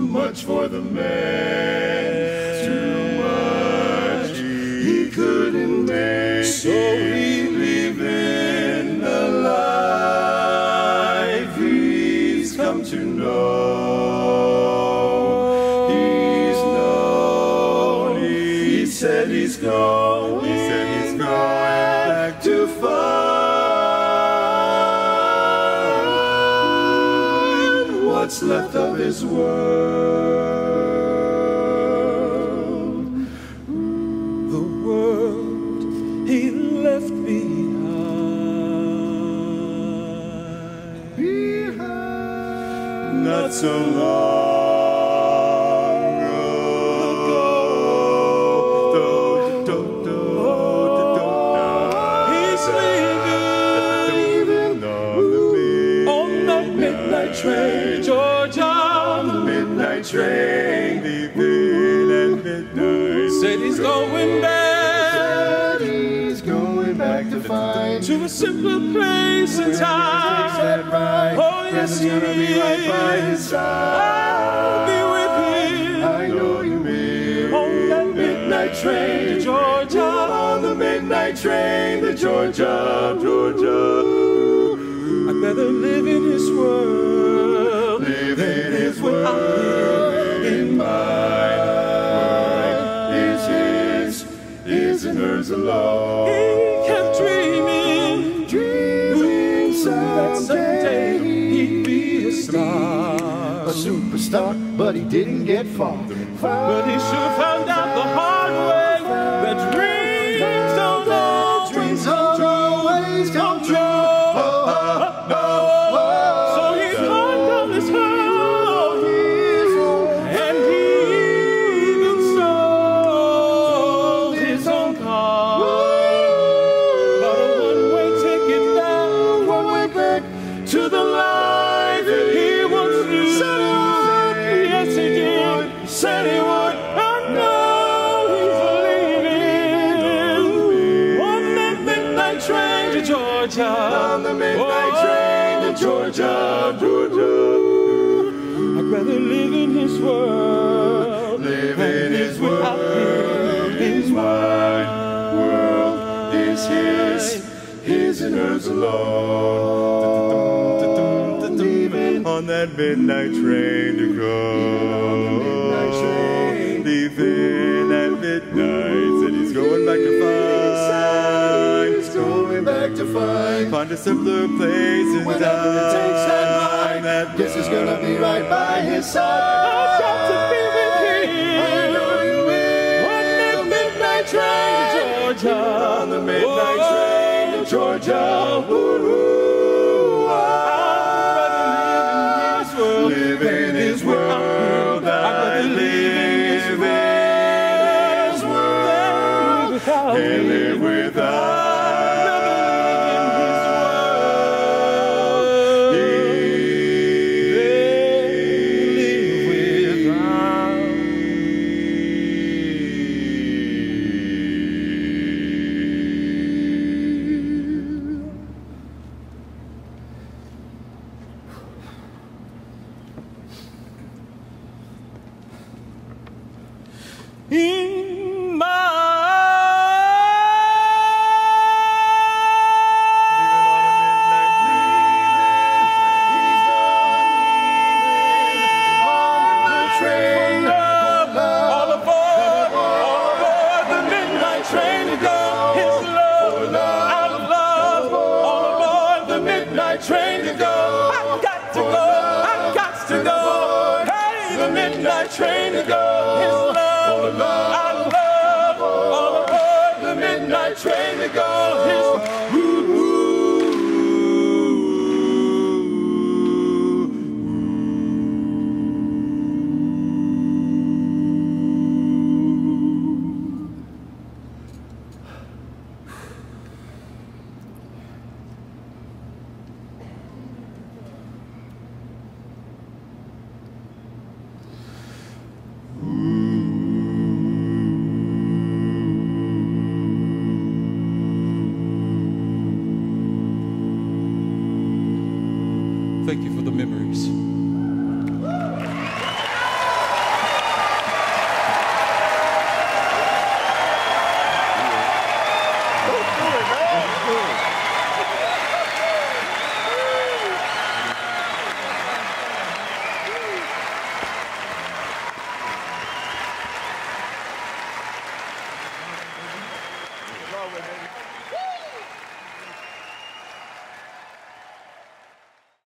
Too much for the man, too much he couldn't bear. So he living the life he's come to know. He's known, he said he's gone, he said he's gone back to find what's left of his world. The world he left behind, not so long ago. He's leaving on the midnight train, Georgia. On the midnight train, leaving at midnight. Said he's going back. He's going back to find to a simpler place and time. Oh yes, he's gonna be right by his side. I'll be with him. I know you mean on that midnight train to Georgia. On the midnight train to Georgia, Georgia. I'd rather live in his world, live in his world. In my world is his and hers alone. He kept dreaming, dreaming someday he'd be a star, a superstar, but he didn't get far. But he sure found out the hard way that dreams don't always come true. So he's gone down this road, and he even sold his own car. But a one-way ticket down, one-way back to the life that he once knew. Said he would, yes he did. Said he would, and now he's leaving on that midnight train to Georgia. On the midnight train to Georgia, Georgia. I'd rather live in his world, live in his world. His wide world is his and hers alone. Leaving on that midnight train to go, leaving at midnight, said he's going back to find. He's going back to find a simpler place and whenever it takes that line, that this is gonna be right by his side. I've got to be with him. I know you will. On the midnight train to Georgia. On the midnight train to Georgia. Woo-hoo. I'd rather live in his world. I'd rather live in his world than live without. In my all aboard the midnight train to go. His love, out of love, all aboard the midnight train to go. I've got to go, I've got to go. Hey, the midnight train to go. His love. I love all aboard the midnight train to go.